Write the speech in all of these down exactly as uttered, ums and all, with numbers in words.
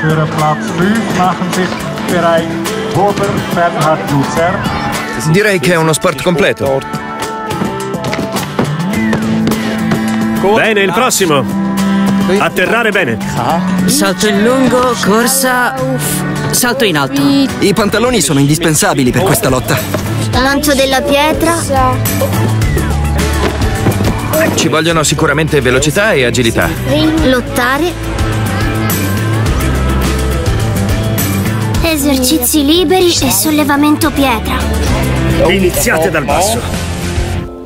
für Platz fünf machen sich bereit Weberhacke Luzern. Direi che è uno sport completo. Bene, il prossimo. Atterrare bene. Salto in lungo, corsa, salto in alto. I pantaloni sono indispensabili per questa lotta. Lancio della pietra. Ci vogliono sicuramente velocità e agilità. Lottare. Esercizi liberi e sollevamento pietra. Iniziate dal basso.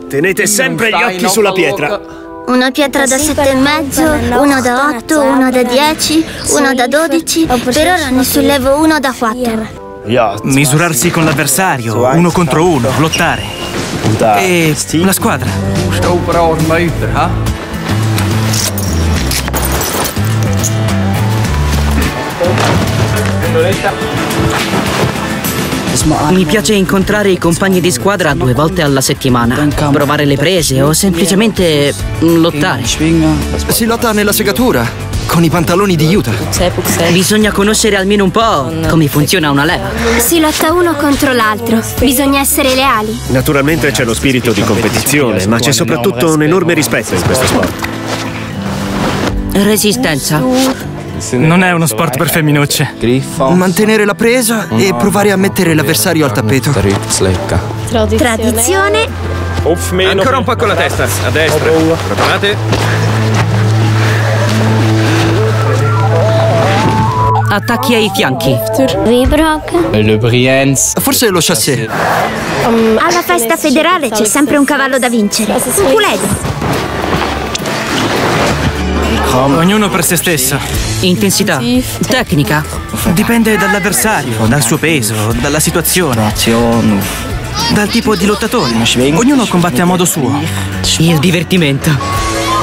Tenete sempre gli occhi sulla pietra. Una pietra da sette e mezzo, una da otto, una da dieci, una da dodici. Per ora ne sollevo uno da quattro. Misurarsi con l'avversario, uno contro uno, lottare. E la squadra. Mi piace incontrare i compagni di squadra due volte alla settimana, provare le prese o semplicemente lottare. Si lotta nella segatura, con i pantaloni di judo. Bisogna conoscere almeno un po' come funziona una leva. Si lotta uno contro l'altro, bisogna essere leali. Naturalmente c'è lo spirito di competizione, ma c'è soprattutto un enorme rispetto in questo sport. Resistenza. Non è uno sport per femminucce. Mantenere la presa e provare a mettere l'avversario al tappeto. Tradizione. Ancora un po' con la testa, a destra. Preparate. Attacchi ai fianchi. Les Briens. Forse lo chassé. Alla festa federale c'è sempre un cavallo da vincere. Puledo. Ognuno per se stesso. Intensità. Tecnica. Dipende dall'avversario, dal suo peso, dalla situazione, dal tipo di lottatore. Ognuno combatte a modo suo. Il divertimento.